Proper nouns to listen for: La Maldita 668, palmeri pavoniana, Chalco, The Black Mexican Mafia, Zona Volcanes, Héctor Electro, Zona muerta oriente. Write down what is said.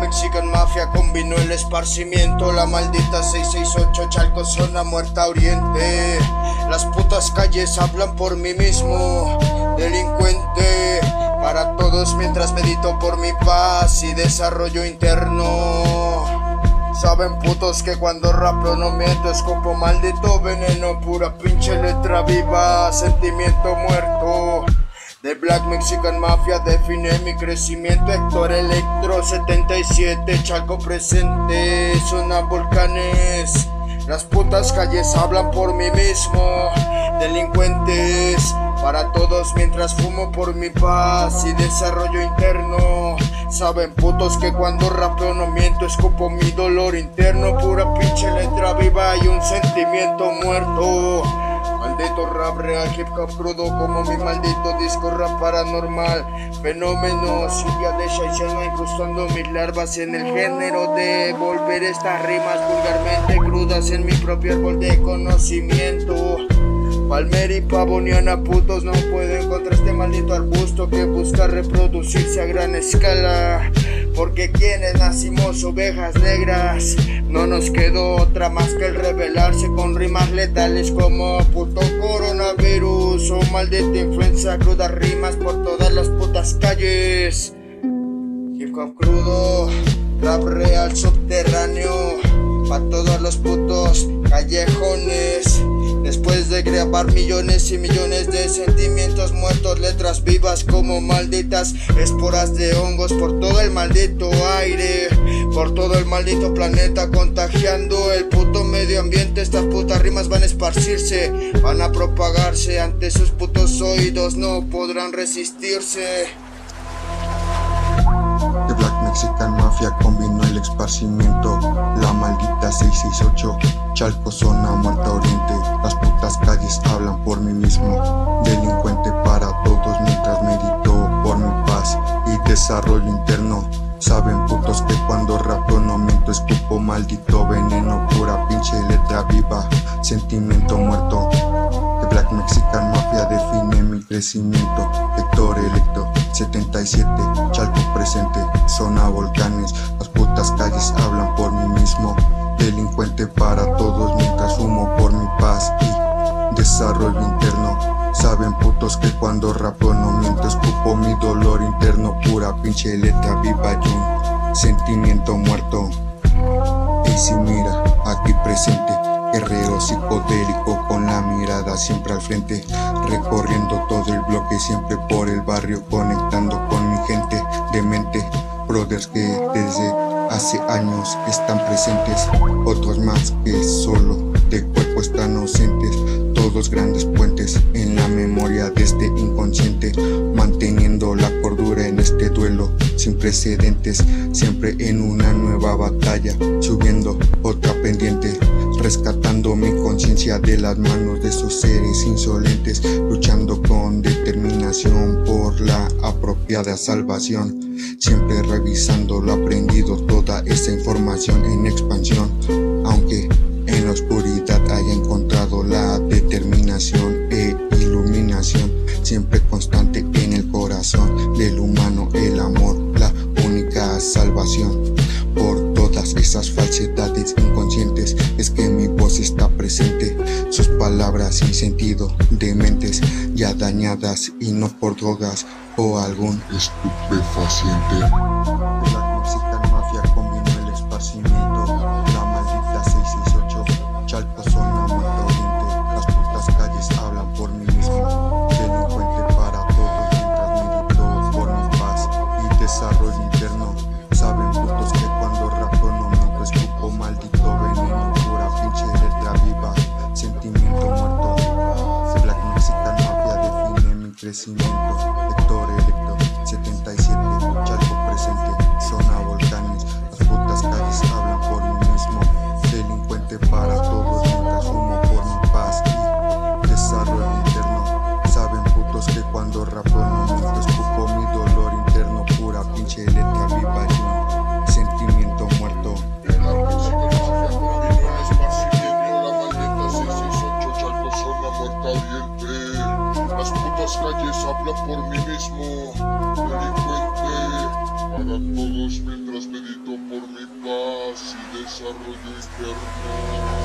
Mexican Mafia combinó el esparcimiento. La maldita 668, Chalco, zona muerta oriente. Las putas calles hablan por mí mismo. Delincuente para todos mientras medito por mi paz y desarrollo interno. Saben putos que cuando rapo no miento. Escupo maldito veneno, pura pinche letra viva, sentimiento muerto. The Black Mexican Mafia define mi crecimiento. Héctor Electro 77, Chalco presente, Zona Volcanes. Las putas calles hablan por mí mismo. Delincuentes para todos mientras fumo por mi paz y desarrollo interno. Saben putos que cuando rapeo no miento. Escupo mi dolor interno, pura pinche letra viva y un sentimiento muerto. Maldito rap real, hip hop crudo como mi maldito disco, rap paranormal. Fenómeno, silla de Shaizana incrustando mis larvas en el género de volver estas rimas vulgarmente crudas en mi propio árbol de conocimiento. Palmer y pavoniana putos no pueden contra este maldito arbusto que busca reproducirse a gran escala. Porque quienes nacimos ovejas negras no nos quedó otra más que el rebelarse con rimas letales como puto coronavirus o maldita influenza. Crudas rimas por todas las putas calles. Hip hop crudo, rap real subterráneo, pa' todos los putos callejones. Después de grabar millones y millones de sentimientos muertos, letras vivas como malditas esporas de hongos por todo el maldito aire, por todo el maldito planeta, contagiando el puto medio ambiente. Estas putas rimas van a esparcirse, van a propagarse ante sus putos oídos, no podrán resistirse. The Black Mexican Mafia combinó el esparcimiento. La maldita 668, Chalco, zona muerta oriente. Las putas calles hablan por mí mismo. Delincuente para todos mientras medito por mi paz y desarrollo interno. Saben putos que cuando rapo no miento. Escupo maldito veneno, pura pinche letra viva, sentimiento muerto. The Black Mexican Mafia define mi crecimiento. Héctor Electro 77, Chalco presente, zona volcanes. Las putas calles hablan por mí mismo. Delincuente para todos mientras fumo por mi paz y desarrollo interno. Saben putos que cuando rapo no miento. Escupo mi dolor interno, pura pinche letra viva y un sentimiento muerto. Y si mira, aquí presente, guerrero psicodélico con la mirada siempre al frente, recorriendo todo el bloque, siempre por el barrio, conectando con mi gente demente. Brothers que desde hace años están presentes, otros más que solo de cuerpo están ausentes. Todos grandes puentes en la memoria de este inconsciente, manteniendo la cordura en este duelo sin precedentes, siempre en una nueva batalla, subiendo otra pendiente, rescatando mi conciencia de las manos de esos seres insolentes, luchando con determinación por la apropiada salvación, siempre revisando lo aprendido, toda esa información en expansión, aunque en la oscuridad haya encontrado la determinación e iluminación, siempre constante en el corazón del humano, el amor, la única salvación. Por todas esas falsedades inconscientes es que mi voz está presente, sus palabras sin sentido, dementes ya dañadas y no por drogas o algún estupefaciente. La Mexican Mafia combinó el esparcimiento. La maldita 668, Chalco, zona muerta oriente. Las putas calles hablan por mí mismo. Delincuente para todos mientras medito por mi paz y desarrollo interno. Saben putos que cuando rapo no miento. Escupo maldito veneno, pura pinche letra viva, sentimiento muerto. La Mexican Mafia define mi crecimiento. Héctor Electro 77, Chalco presente, zona volcanes. Las putas calles hablan por mí mismo. Delincuente habla por mí mismo, delincuente para todos mientras medito por mi paz y desarrollo interno.